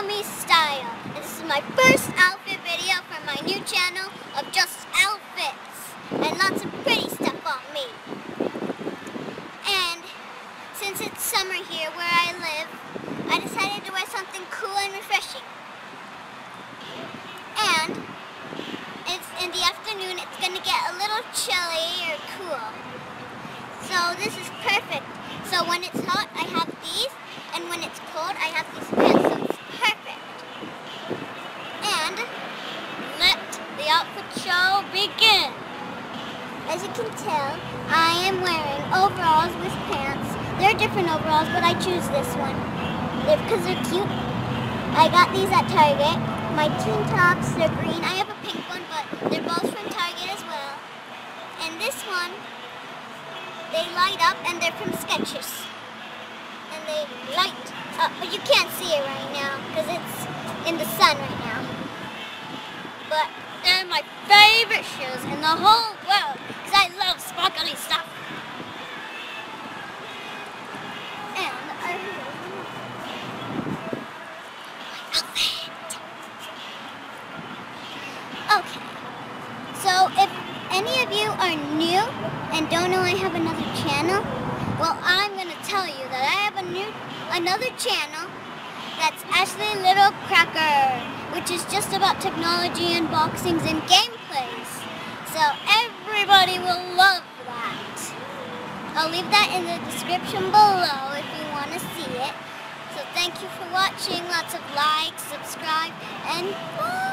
Mommy Style. And this is my first outfit video from my new channel of just outfits and lots of pretty stuff on me. And since it's summer here where I live, I decided to wear something cool and refreshing. And it's in the afternoon, it's going to get a little chilly or cool. So this is perfect. So when it's hot, I have these, and when it's cold, I have these pants, so it's perfect. And let the outfit show begin. As you can tell, I am wearing overalls with pants. They're different overalls, but I choose this one because they're cute. I got these at Target. My teen tops, they're green. I have a pink one, but they're both from Target as well. And this one, they light up, and they're from Skechers. And they light up, but you can't see it right now because it's in the sun right now. But they're my favorite shoes in the whole world because I love sparkly stuff. And I love my outfit. Okay, so if any of you are new and don't know I have another channel, well, I'm going to tell you that I have another channel that's Ashley Little Cracker, which is just about technology unboxings and gameplays. So everybody will love that. I'll leave that in the description below if you want to see it. So thank you for watching. Lots of likes, subscribe, and bye!